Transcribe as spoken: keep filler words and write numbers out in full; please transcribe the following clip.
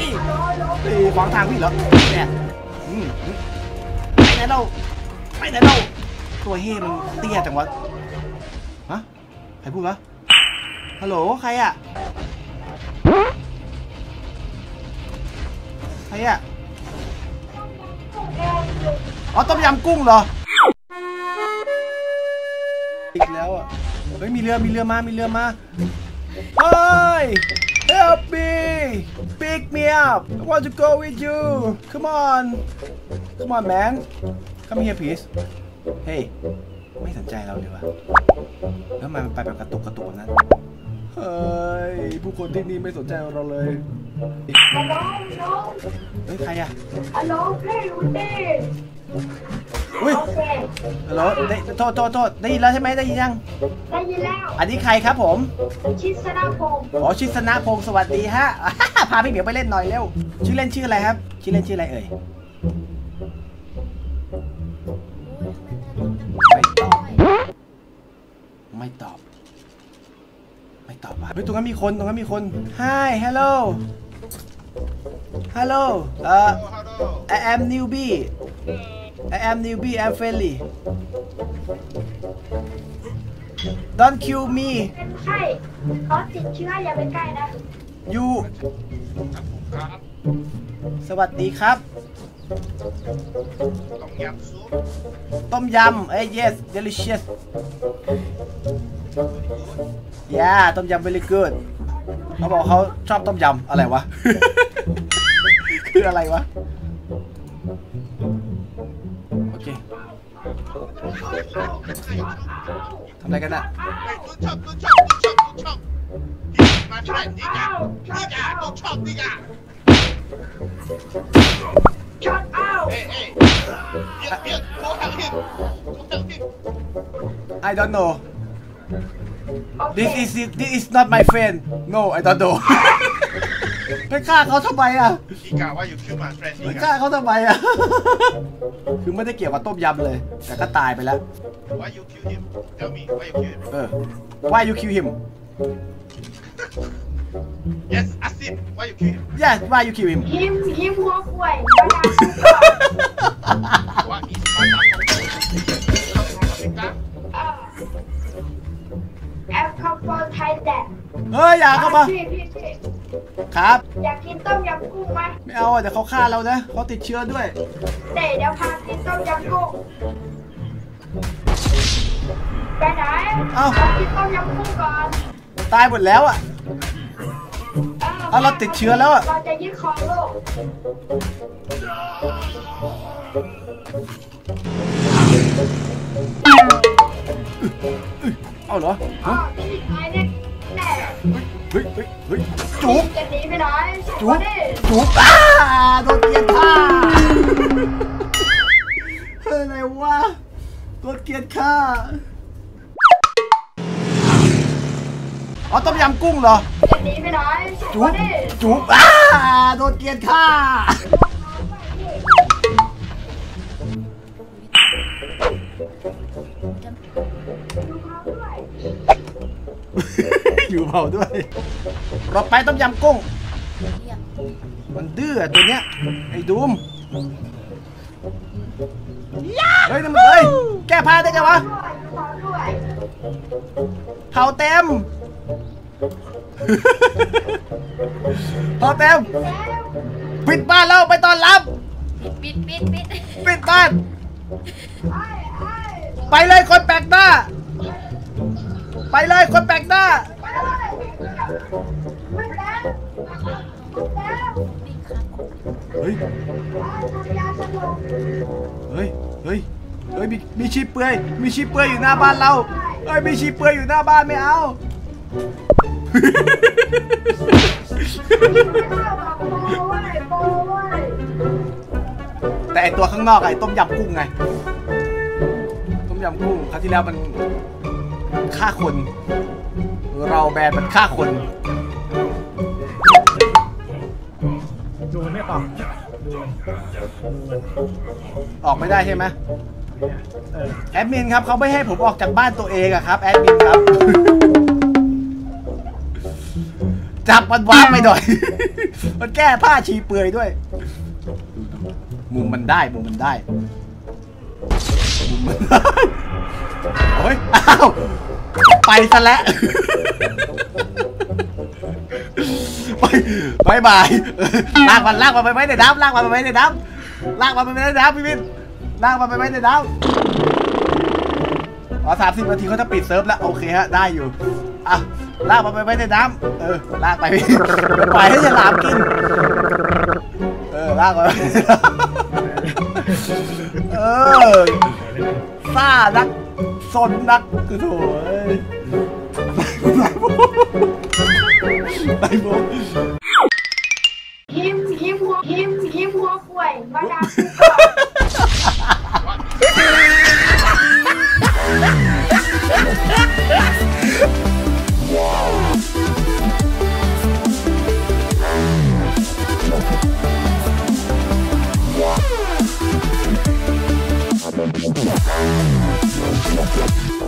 นี่ขวางทางพี่เหรอเนี่ยไปไหนเราไปไหนเราตัวเฮ่มันเตี้ยจังวะฮะใครพูดวะฮัลโหลใครอะใครอะอ๋อต้มยำกุ้งเหรออีกแล้วอ่ะเฮ้ยมีเรือมีเรือมามีเรือมาเฮ้ย help me pick me up I want to go with you come on come on man come here please hey ไม่สนใจเราเลยวะแล้วมันไปแบบกระตุกกระตุกนั้นเฮ้ยผู้คนที่นี่ไม่สนใจเราเลยเฮ้ยใครอะฮัลโหลเพื่อนรู้ดิอุ้ยฮัลโหลโทษโทษโทษได้ยินแล้วใช่ไหมได้ยินยังได้ยินแล้วอันนี้ใครครับผมชิสนาพงศ์อ๋อชิสนาพงศ์สวัสดีฮะพาพี่เหมียวไปเล่นหน่อยเร็วชื่อเล่นชื่ออะไรครับชื่อเล่นชื่ออะไรเอ่ยไม่ตอบไม่ตอบไม่ตอบมาตรงนั้นมีคนตรงนั้นมีคน Hi Hello Hello เอ่อ I am newbie I am newbie I'm friendly Don't kill me ใช่เขาติดเชื้ออย่าไปใกล้นะ You สวัสดีครับต้มยำซุปต้มยำเอ้ย yes delicious yeah ต้มยำ very good เขาบอกเขาชอบต้มยำอะไรวะ คืออะไรวะโอเคทำอะไรกันน่ะชอบชอบชอบชอบมาช่วยนี่จ้ะนี่จ้ะต้องชอบนี่จ้ะช็อตเอา I don't know this is this is not my friend no I don't know ไปฆ่าเขาทำไมอ่ะพี่กล่าวว่าอยู่คิวมาแฟนไปฆ่าเขาทำไมอ่ะคือไม่ได้เกี่ยวกับต้มยำเลยแต่ก็ตายไปแล้ว Why you kill him tell me why you kill him เออ Why you kill him Yes, ask him. Why you kill him? Yes, why you kill him? Him, him walk away. What is Africa? Africa, Thailand. เฮ้ยอยากเข้ามาครับอยากกินต้มยำกุ้งไหมไม่เอาเดี๋ยวเขาฆ่าเรานะเขาติดเชื้อด้วยเดี๋ยวพากินต้มยำกุ้งไปไหนเอากินต้มยำกุ้งก่อนตายหมดแล้วอ่ะเราติดเชื้อแล้วอ่ะเราจะยึดครองโลกเอาเหรอฮะพี่ตายแน่แน่เฮ้ยเฮ้ยเฮ้ยจุ๊บจะหนีไปไหนจุ๊บจุ๊บอ้าโดนเกียร์ฆ่าเฮ้ยอะไรวะโดนเกียร์ฆ่าอ๋อต้มยำกุ้งเหรอจะหนีไปไหนจุ๊บจุ๊บอ้าโดนเกียร์ฆ่าอยู่เผาด้วยเราไปต้มยำกุ้งมันดื้อตัวเนี้ยไอ้ดุมเฮ้ยน้ำเฮ้ยแก้ผ้าได้ไงวะเผาเต็มพอเต็มปิดบ้านแล้วไปตอนรับปิดปิดปิดปิดบ้านไปเลยคนแปลกหน้าไปเลยคนแปลกหน้าเฮ้ยเฮ้ยเฮ้ยเฮ้ยมีชีพเปื่อยมีชีพเปื่อยอยู่หน้าบ้านเราเฮ้ยมีชีพเปื่อยอยู่หน้าบ้านไม่เอาแต่ไอตัวข้างนอกไอต้มยำกุ้งไงต้มยำกุ้งครั้งที่แล้วมันฆ่าคนเราแบนมันฆ่าคนดูไม่ออกออกไม่ได้ใช่ไหมแอดมินครับเขาไม่ให้ผมออกจากบ้านตัวเองอะครับแอดมินครับจับมันว้าไปหน่อย มันแก้ผ้าชีเปลือยด้วยมุมมันได้มุมมันได้มุมมันได้โอ้ยอ้าวไปซะแล้วไปบายลากมันลากมันไปไว้ในน้ำลากมันไปไว้ในน้ำลากมันไปไว้ในน้ำพี่วินลากมันไปไว้ในน้ำอ๋อสามสิบนาทีเขาจะปิดเซิร์ฟแล้วโอเคฮะได้อยู่อ่ะลากมันไปไว้ในน้ำเออลากไปปล่อยให้ฉลามกินเออลากมันเออซ่านักซนนักคือโถ่ไอ้โม่ยิ้มยิ้มหัวยิ้มยิ้มหัวป่วยมาดามกูก่อน